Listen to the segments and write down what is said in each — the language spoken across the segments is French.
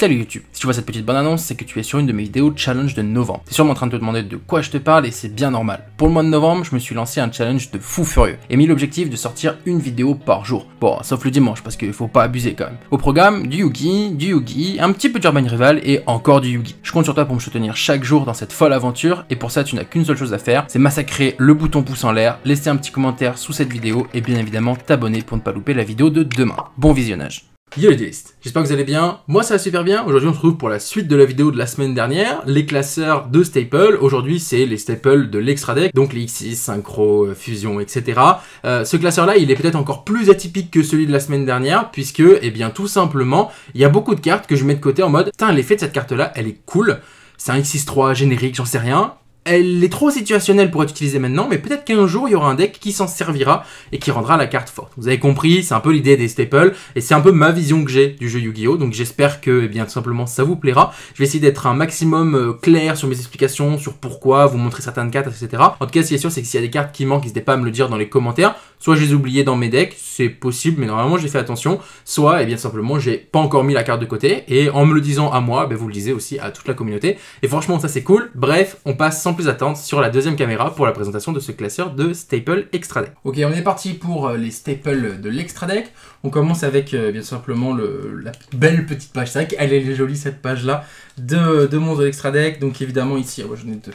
Salut YouTube, si tu vois cette petite bonne annonce, c'est que tu es sur une de mes vidéos challenge de novembre. T'es sûrement en train de te demander de quoi je te parle et c'est bien normal. Pour le mois de novembre, je me suis lancé un challenge de fou furieux et mis l'objectif de sortir une vidéo par jour. Bon, sauf le dimanche parce qu'il faut pas abuser quand même. Au programme, du Yugi, un petit peu d'Urban Rival et encore du Yugi. Je compte sur toi pour me soutenir chaque jour dans cette folle aventure et pour ça tu n'as qu'une seule chose à faire, c'est massacrer le bouton pouce en l'air, laisser un petit commentaire sous cette vidéo et bien évidemment t'abonner pour ne pas louper la vidéo de demain. Bon visionnage. Yo les DSistes, j'espère que vous allez bien, moi ça va super bien. Aujourd'hui on se retrouve pour la suite de la vidéo de la semaine dernière, les classeurs de Staples. Aujourd'hui c'est les Staples de l'Extra Deck, donc les X6, Synchro, Fusion, etc. Ce classeur là il est peut-être encore plus atypique que celui de la semaine dernière, puisque eh bien tout simplement il y a beaucoup de cartes que je mets de côté en mode putain l'effet de cette carte là elle est cool, c'est un X6-3 générique, j'en sais rien. Elle est trop situationnelle pour être utilisée maintenant, mais peut-être qu'un jour il y aura un deck qui s'en servira et qui rendra la carte forte. Vous avez compris, c'est un peu l'idée des Staples et c'est un peu ma vision que j'ai du jeu Yu-Gi-Oh! Donc j'espère que, eh bien, tout simplement, ça vous plaira. Je vais essayer d'être un maximum clair sur mes explications, sur pourquoi, vous montrer certaines cartes, etc. En tout cas, ce qui est sûr, c'est que s'il y a des cartes qui manquent, n'hésitez pas à me le dire dans les commentaires. Soit je les ai oubliées dans mes decks, c'est possible, mais normalement j'ai fait attention. Soit, eh bien, tout simplement, j'ai pas encore mis la carte de côté et en me le disant à moi, ben, vous le disiez aussi à toute la communauté. Et franchement, ça c'est cool. Bref, on passe sans plus attendre sur la deuxième caméra pour la présentation de ce classeur de Staples Extra Deck. Ok, on est parti pour les Staples de l'Extra Deck. On commence avec bien simplement la belle petite page. C'est vrai qu'elle est jolie cette page là de mon de l'Extra Deck. Donc évidemment ici, je n'ai de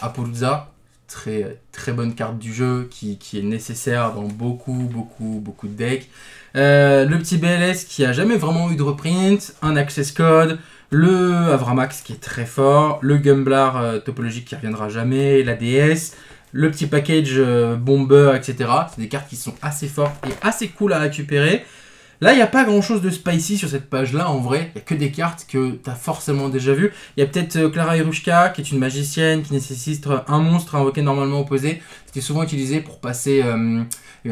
Apoloza, très bonne carte du jeu qui est nécessaire dans beaucoup de decks. Le petit BLS qui a jamais vraiment eu de reprint, un Access Code, le Avramax qui est très fort, le Gumblar Topologique qui reviendra jamais, la DS, le petit package Bomber, etc. C'est des cartes qui sont assez fortes et assez cool à récupérer. Là, il n'y a pas grand chose de spicy sur cette page-là, en vrai. Il n'y a que des cartes que tu as forcément déjà vues. Il y a peut-être Clara Irushka, qui est une magicienne, qui nécessite un monstre invoqué normalement opposé. C'était souvent utilisé pour passer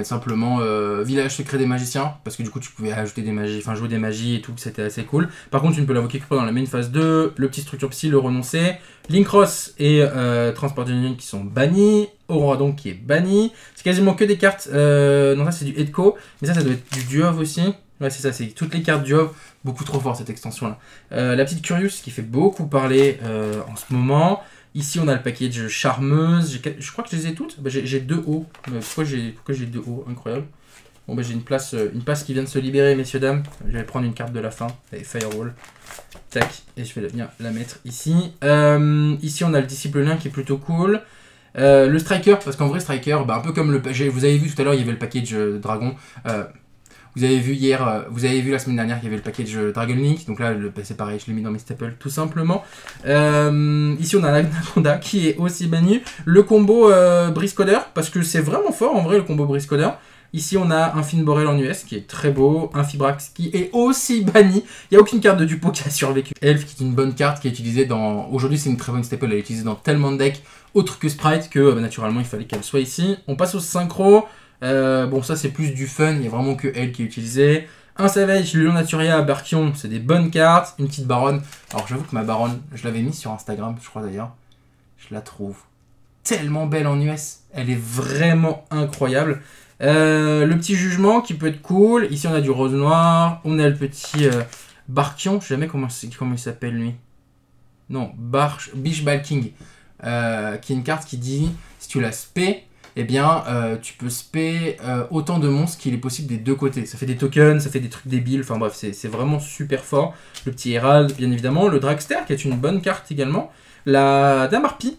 simplement village secret des magiciens, parce que du coup, tu pouvais ajouter des magies, enfin jouer des magies et tout, c'était assez cool. Par contre, tu ne peux l'invoquer que dans la main phase 2. Le petit structure psy, le renoncer. Linkross et Transport d'Union qui sont bannis. Aurora donc qui est banni. C'est quasiment que des cartes. Non, ça c'est du ETCO. Mais ça doit être du DUOV aussi. Ouais, c'est ça, c'est toutes les cartes DUOV. Beaucoup trop fort cette extension là. La petite Curious qui fait beaucoup parler en ce moment. Ici on a le package Charmeuse. Je crois que je les ai toutes. Bah, j'ai deux hauts. Pourquoi j'ai deux hauts? Incroyable. Bon, bah, j'ai une passe qui vient de se libérer, messieurs, dames. Je vais prendre une carte de la fin. Allez, Firewall. Tac. Et je vais venir la mettre ici. Ici on a le Disciple Lien qui est plutôt cool. Le Striker, parce qu'en vrai Striker, bah, un peu comme le... Vous avez vu tout à l'heure, il y avait le package Dragon. Vous avez vu hier, vous avez vu la semaine dernière qu'il y avait le package Dragonlink. Donc là, c'est pareil, je l'ai mis dans mes staples tout simplement. Ici, on a l'Anaconda qui est aussi banni. Le combo Brisecaller, parce que c'est vraiment fort en vrai le combo Brisecaller. Ici, on a un Finn Borel en US qui est très beau, un Fibrax qui est aussi banni. Il n'y a aucune carte de Dupo qui a survécu. Elf qui est une bonne carte qui est utilisée dans... Aujourd'hui, c'est une très bonne staple, elle est utilisée dans tellement de decks autres que Sprite que naturellement, il fallait qu'elle soit ici. On passe au Synchro. Bon, ça, c'est plus du fun, il n'y a vraiment que elle qui est utilisée. Un Savage, le Lion Naturia, Barquion, c'est des bonnes cartes. Une petite Baronne. Alors, j'avoue que ma Baronne, je l'avais mise sur Instagram, je crois d'ailleurs. Je la trouve tellement belle en US. Elle est vraiment incroyable. Le petit jugement qui peut être cool. Ici on a du rose noir. On a le petit Barquion. Je sais jamais comment il s'appelle lui. Non, Biche Balking, qui est une carte qui dit si tu la spé, eh bien tu peux spé autant de monstres qu'il est possible des deux côtés. Ça fait des tokens, ça fait des trucs débiles. Enfin bref, c'est vraiment super fort. Le petit Hérald bien évidemment. Le Dragster qui est une bonne carte également. La Dame Harpie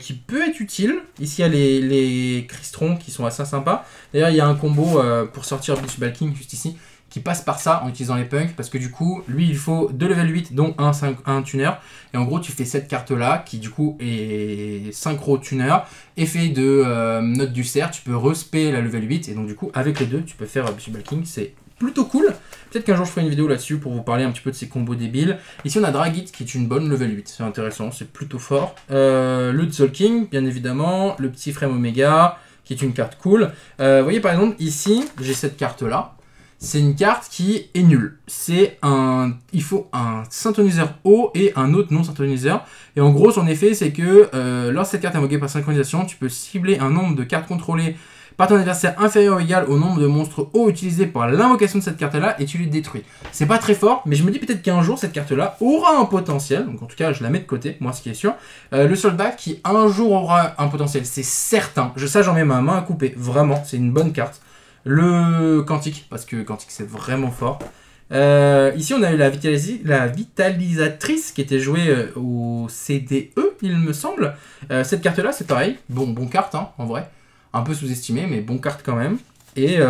qui peut être utile. Ici il y a les Cristrons qui sont assez sympas. D'ailleurs il y a un combo pour sortir Beach Balking juste ici qui passe par ça en utilisant les punks, parce que du coup lui il faut 2 level 8 dont un tuner, et en gros tu fais cette carte là qui du coup est synchro tuner, effet de note du cerf, tu peux respé la level 8 et donc du coup avec les deux tu peux faire Beach Balking, c'est plutôt cool. Peut-être qu'un jour je ferai une vidéo là-dessus pour vous parler un petit peu de ces combos débiles. Ici on a Dragit qui est une bonne level 8, c'est intéressant, c'est plutôt fort. Le Soul King bien évidemment, le petit Frame Omega qui est une carte cool. Vous voyez par exemple ici j'ai cette carte là, c'est une carte qui est nulle. Il faut un synchroniseur haut et un autre non synchroniseur. Et en gros son effet c'est que lorsque cette carte est invoquée par synchronisation, tu peux cibler un nombre de cartes contrôlées par ton adversaire inférieur ou égal au nombre de monstres O utilisés par l'invocation de cette carte-là et tu les détruis. C'est pas très fort, mais je me dis peut-être qu'un jour cette carte-là aura un potentiel, donc en tout cas je la mets de côté, moi ce qui est sûr. Le soldat qui un jour aura un potentiel, c'est certain. Ça j'en mets ma main à couper, vraiment, c'est une bonne carte. Le Quantique, parce que Quantique c'est vraiment fort. Ici on a eu la vitalisatrice qui était jouée au CDE il me semble. Cette carte là c'est pareil, bon carte hein, en vrai, un peu sous-estimée mais bon carte quand même. Et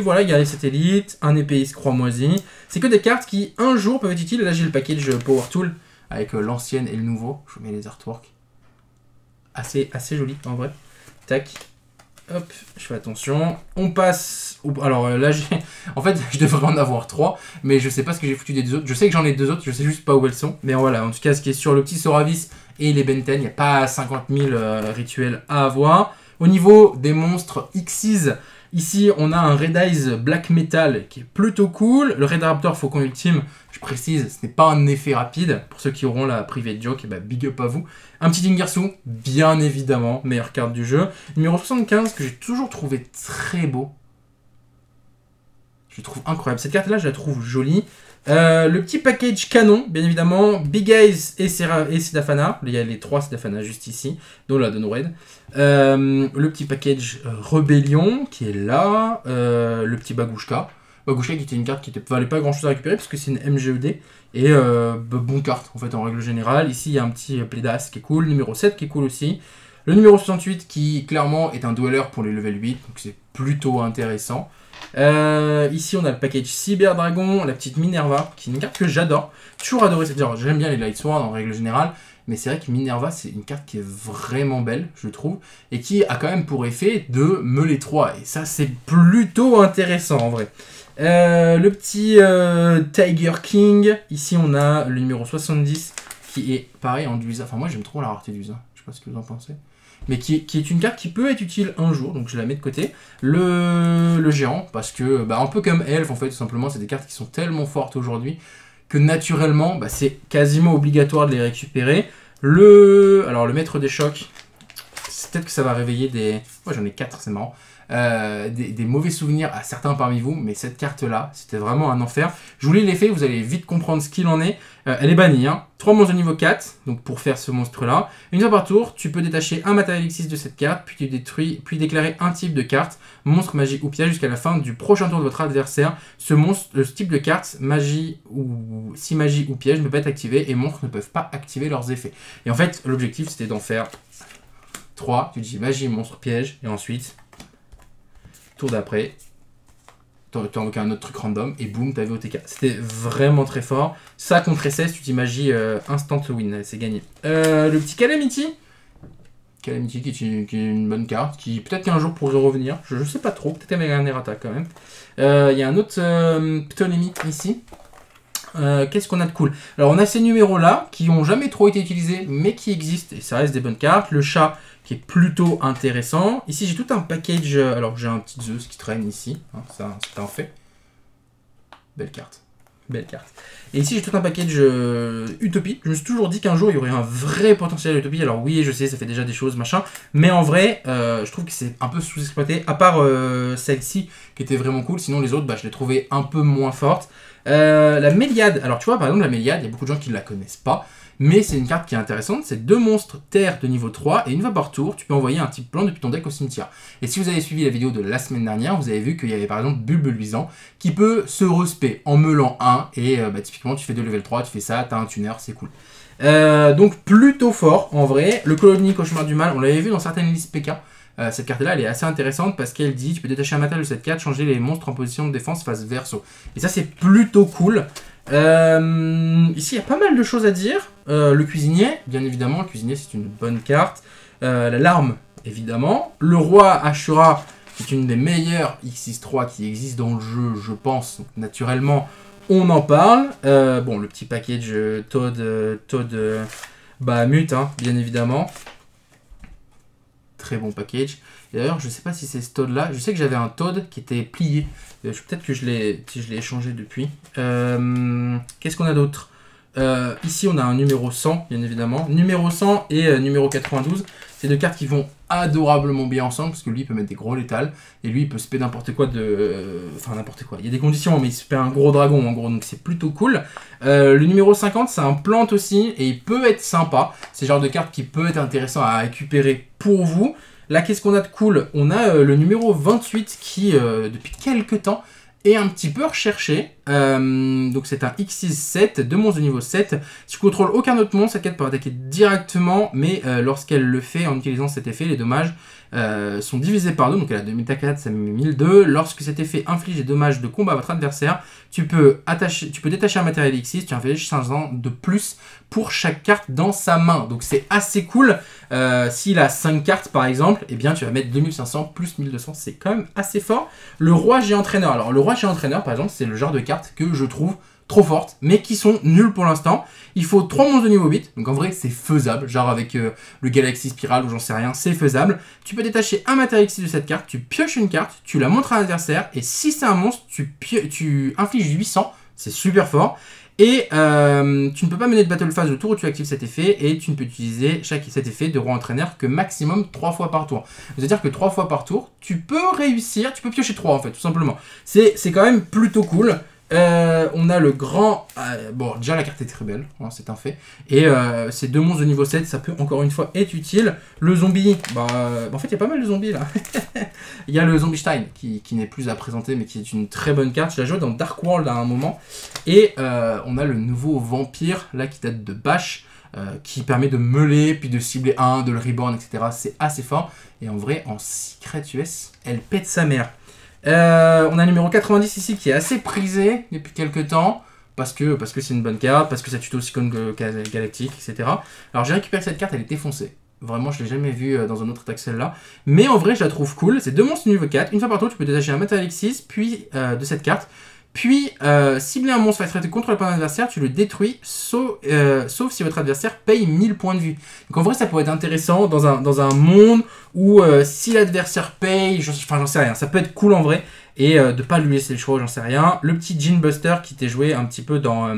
voilà, il y a les satellites, un épéiste croix-moisie, c'est que des cartes qui un jour peuvent être utiles. Là j'ai le package Power Tool avec l'ancienne et le nouveau, je vous mets les artworks, assez joli en vrai, tac. Hop, je fais attention. On passe... Alors là, en fait, je devrais en avoir 3, mais je sais pas ce que j'ai foutu des deux autres. Je sais que j'en ai deux autres, je sais juste pas où elles sont. Mais voilà, en tout cas, ce qui est sur le petit Soravis et les Benten, il n'y a pas 50 000 rituels à avoir. Au niveau des monstres X6, ici, on a un Red Eyes Black Metal qui est plutôt cool. Le Red Raptor Faucon Ultime, je précise, ce n'est pas un effet rapide. Pour ceux qui auront la private joke, et bah big up à vous. Un petit Dingersu, bien évidemment, meilleure carte du jeu. Numéro 75, que j'ai toujours trouvé très beau. Je le trouve incroyable. Cette carte-là, je la trouve jolie. Le petit package canon, bien évidemment. Big Eyes et Sidafana. Il y a les 3 Sidafana juste ici, dont la de Nored. Le petit package Rébellion qui est là. Le petit Bagushka. Bagushka qui était une carte qui ne valait pas grand chose à récupérer parce que c'est une MGED. Et bonne carte en fait en règle générale. Ici il y a un petit Plédas qui est cool. Numéro 7 qui est cool aussi. Le numéro 68 qui clairement est un dueleur pour les level 8. Donc c'est plutôt intéressant. Ici on a le package Cyber Dragon, la petite Minerva, qui est une carte que j'adore, toujours adoré cette carte, j'aime bien les Light Sword en règle générale, mais c'est vrai que Minerva c'est une carte qui est vraiment belle je trouve, et qui a quand même pour effet de meuler 3, et ça c'est plutôt intéressant en vrai. Le petit Tiger King, ici on a le numéro 70, qui est pareil en Duza, enfin moi j'aime trop la rareté Duza, je sais pas ce que vous en pensez. Mais qui est une carte qui peut être utile un jour, donc je la mets de côté. Le géant, parce que, bah, un peu comme Elf, en fait, tout simplement, c'est des cartes qui sont tellement fortes aujourd'hui que naturellement, bah, c'est quasiment obligatoire de les récupérer. Alors, le maître des chocs, peut-être que ça va réveiller des... Ouais, j'en ai 4, c'est marrant. Des mauvais souvenirs à certains parmi vous, mais cette carte-là, c'était vraiment un enfer. Je vous l'ai fait, vous allez vite comprendre ce qu'il en est. Elle est bannie, hein. 3 monstres de niveau 4, donc pour faire ce monstre-là. Une fois par tour, tu peux détacher un matériel X6 de cette carte, puis tu détruis, puis déclarer un type de carte, monstre, magie ou piège jusqu'à la fin du prochain tour de votre adversaire. Ce type de carte, magie ou si magie ou piège, ne peut pas être activé et monstres ne peuvent pas activer leurs effets. Et en fait, l'objectif, c'était d'en faire 3. Tu dis magie, monstre, piège, et ensuite... Tour d'après, t'as invoqué un autre truc random et boum, t'avais OTK. C'était vraiment très fort. Ça contre SS, tu dis magie instant win, c'est gagné. Le petit Calamity. Calamity qui est une bonne carte, qui peut-être qu'un jour pourrait revenir. Je sais pas trop, peut-être avec un errata quand même. Il y a un autre Ptolemy ici. Qu'est-ce qu'on a de cool? Alors on a ces numéros là qui n'ont jamais trop été utilisés mais qui existent et ça reste des bonnes cartes. Le chat qui est plutôt intéressant. Ici j'ai tout un package, alors j'ai un petit Zeus qui traîne ici, hein, ça c'est un fait. Belle carte, belle carte. Et ici j'ai tout un package Utopie. Je me suis toujours dit qu'un jour il y aurait un vrai potentiel Utopie. Alors oui je sais ça fait déjà des choses machin, mais en vrai je trouve que c'est un peu sous-exploité à part celle-ci qui était vraiment cool. Sinon les autres bah, je les trouvais un peu moins fortes. La Méliade, alors tu vois par exemple la Méliade, il y a beaucoup de gens qui ne la connaissent pas, mais c'est une carte qui est intéressante, c'est 2 monstres terre de niveau 3 et une fois par tour, tu peux envoyer un type plan depuis ton deck au cimetière. Et si vous avez suivi la vidéo de la semaine dernière, vous avez vu qu'il y avait par exemple Bulbe Luisant qui peut se respect en meulant 1 et bah, typiquement tu fais 2 level 3, tu fais ça, t'as un tuner, c'est cool. Donc plutôt fort en vrai, le Colonie Cauchemar du Mal, on l'avait vu dans certaines listes PK. Cette carte-là, elle est assez intéressante parce qu'elle dit tu peux détacher un matériel de cette carte, changer les monstres en position de défense face verso. Et ça, c'est plutôt cool. Ici, il y a pas mal de choses à dire. Le cuisinier, bien évidemment. Le cuisinier, c'est une bonne carte. La larme, évidemment. Le roi Ashura, qui est une des meilleures X6-3 qui existe dans le jeu, je pense. Donc, naturellement, on en parle. Bon, le petit package Toad Bahamut, hein, bien évidemment. Très bon package. Et d'ailleurs, je sais pas si c'est ce Toad là. Je sais que j'avais un Toad qui était plié. Peut-être que je l'ai échangé depuis. Qu'est-ce qu'on a d'autre? Ici, on a un numéro 100, bien évidemment. Numéro 100 et numéro 92. C'est deux cartes qui vont adorablement bien ensemble, parce que lui, il peut mettre des gros létales. Et lui, il peut spé n'importe quoi de... Enfin, n'importe quoi. Il y a des conditions, mais il spé un gros dragon, en gros. Donc, c'est plutôt cool. Le numéro 50, c'est un plante aussi. Et il peut être sympa. C'est le genre de carte qui peut être intéressant à récupérer pour vous. Là, qu'est-ce qu'on a de cool? On a le numéro 28 qui, depuis quelques temps... Et un petit peu recherché, donc c'est un X6-7, deux monstres de niveau 7. Si tu contrôles aucun autre monstre, cette carte peut attaquer directement, mais lorsqu'elle le fait en utilisant cet effet, les dommages sont divisés par 2, donc elle a 2004, ça met 1002. Lorsque cet effet inflige des dommages de combat à votre adversaire, tu peux détacher un matériel X6, tu infliges 500 de plus pour chaque carte dans sa main. Donc c'est assez cool. S'il a 5 cartes par exemple, eh bien tu vas mettre 2500 plus 1200, c'est quand même assez fort. Le roi géant entraîneur. Alors le roi géant entraîneur par exemple, c'est le genre de cartes que je trouve trop fortes, mais qui sont nulles pour l'instant. Il faut 3 monstres de niveau 8, donc en vrai c'est faisable, genre avec le Galaxy Spiral ou j'en sais rien, c'est faisable. Tu peux détacher un matériel X de cette carte, tu pioches une carte, tu la montres à l'adversaire, et si c'est un monstre, tu infliges 800, c'est super fort. Et tu ne peux pas mener de battle phase le tour où tu actives cet effet, et tu ne peux utiliser cet effet de roi entraîneur que maximum 3 fois par tour. C'est-à-dire que 3 fois par tour, tu peux réussir, tu peux piocher 3 en fait, tout simplement. C'est quand même plutôt cool. On a le grand... bon, déjà la carte est très belle, hein, c'est un fait. Et ces deux monstres de niveau 7, ça peut encore une fois être utile. Le zombie, en fait il y a pas mal de zombies là. Il y a le Zombie-Stein qui n'est plus à présenter, mais qui est une très bonne carte. Je la jouais dans Dark World à un moment. Et on a le nouveau vampire là qui date de Bash, qui permet de meuler, puis de cibler un, de le reborn, etc. C'est assez fort. Et en vrai, en Secret US, elle pète sa mère. On a le numéro 90 ici qui est assez prisé depuis quelques temps, parce que c'est une bonne carte, parce que ça tue aussi comme galactique, etc. Alors j'ai récupéré cette carte, elle est défoncée. Vraiment, je l'ai jamais vue dans un autre attaque celle-là. Mais en vrai, je la trouve cool. C'est deux monstres niveau 4. Une fois par tour, tu peux détacher un matériel X6 puis de cette carte. Puis, cibler un monstre fight rate contre ton adversaire, tu le détruis, sauf si votre adversaire paye 1000 points de vie. Donc en vrai, ça pourrait être intéressant dans un monde où si l'adversaire paye, enfin j'en sais rien, ça peut être cool en vrai, et de pas lui laisser le choix, j'en sais rien. Le petit Gene Buster qui était joué un petit peu dans...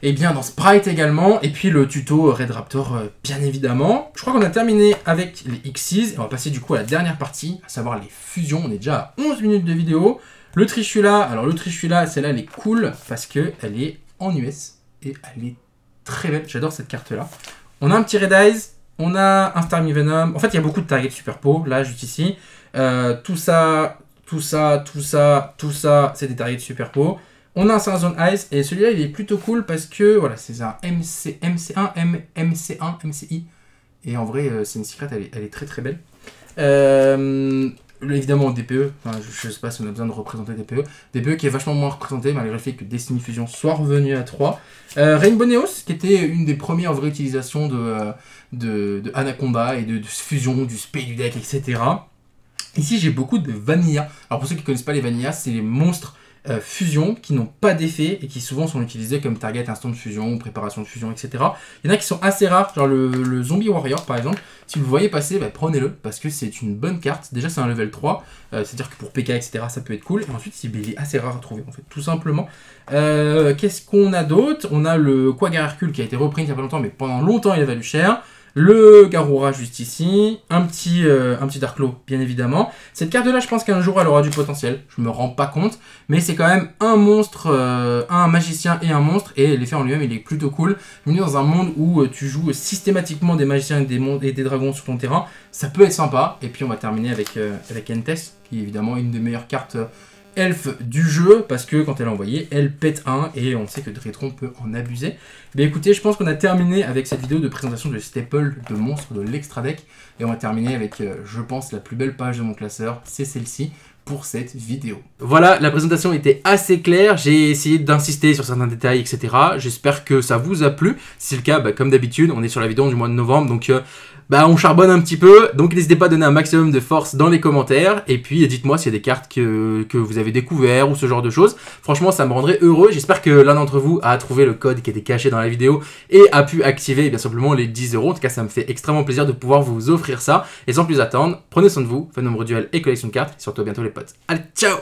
dans Sprite également, et puis le tuto Red Raptor bien évidemment. Je crois qu'on a terminé avec les X's, et on va passer du coup à la dernière partie, à savoir les fusions. On est déjà à 11 minutes de vidéo. Le Trichula, alors le Trichula, celle-là elle est cool parce qu'elle est en US et elle est très belle, j'adore cette carte-là. On a un petit Red Eyes, on a un Starmie Venom, en fait il y a beaucoup de targets super po, là juste ici. Tout ça, c'est des targets super po. On a un Sarazone Ice et celui-là il est plutôt cool parce que voilà, c'est un MCI. Et en vrai, c'est une secret, elle est très très belle. Évidemment en DPE, enfin, je sais pas si on a besoin de représenter DPE. DPE qui est vachement moins représenté malgré le fait que Destiny Fusion soit revenu à 3. Rainbow Neos qui était une des premières vraies utilisations de Anaconda et de Fusion, du spé, du deck, etc. Ici j'ai beaucoup de Vanilla. Alors pour ceux qui ne connaissent pas les Vanilla, c'est les monstres fusion qui n'ont pas d'effet et qui souvent sont utilisés comme target instant de fusion, préparation de fusion, etc. Il y en a qui sont assez rares, genre le Zombie Warrior par exemple. Si vous le voyez passer, bah, prenez-le parce que c'est une bonne carte. Déjà c'est un level 3, c'est-à-dire que pour PK, etc. ça peut être cool. Et ensuite il est assez rare à trouver en fait, tout simplement. Qu'est-ce qu'on a d'autre? On a le Quagga Hercule qui a été repris il n'y a pas longtemps, mais pendant longtemps il a valu cher. Le Garoura juste ici, un petit Darklo bien évidemment. Cette carte là je pense qu'un jour elle aura du potentiel, je me rends pas compte. Mais c'est quand même un monstre, un magicien et un monstre, et l'effet en lui-même il est plutôt cool. Mais dans un monde où tu joues systématiquement des magiciens et des dragons sur ton terrain, ça peut être sympa. Et puis on va terminer avec Entes, qui est évidemment une des meilleures cartes Elf du jeu, parce que quand elle est envoyée, elle pète 1 et on sait que Dretron peut en abuser. Mais écoutez, je pense qu'on a terminé avec cette vidéo de présentation de Staple, de monstre de l'Extra Deck. Et on va terminer avec, je pense, la plus belle page de mon classeur, c'est celle-ci, pour cette vidéo. Voilà, la présentation était assez claire, j'ai essayé d'insister sur certains détails, etc. J'espère que ça vous a plu. Si c'est le cas, bah, comme d'habitude, on est sur la vidéo du mois de novembre, donc on charbonne un petit peu. Donc n'hésitez pas à donner un maximum de force dans les commentaires, et puis dites-moi s'il y a des cartes que vous avez découvert ou ce genre de choses. Franchement, ça me rendrait heureux. J'espère que l'un d'entre vous a trouvé le code qui était caché dans la vidéo et a pu activer bien simplement les 10 €. En tout cas, ça me fait extrêmement plaisir de pouvoir vous offrir ça. Et sans plus attendre, prenez soin de vous, faites nombreux duels et collection de cartes, et surtout à bientôt les potes. Allez, ciao!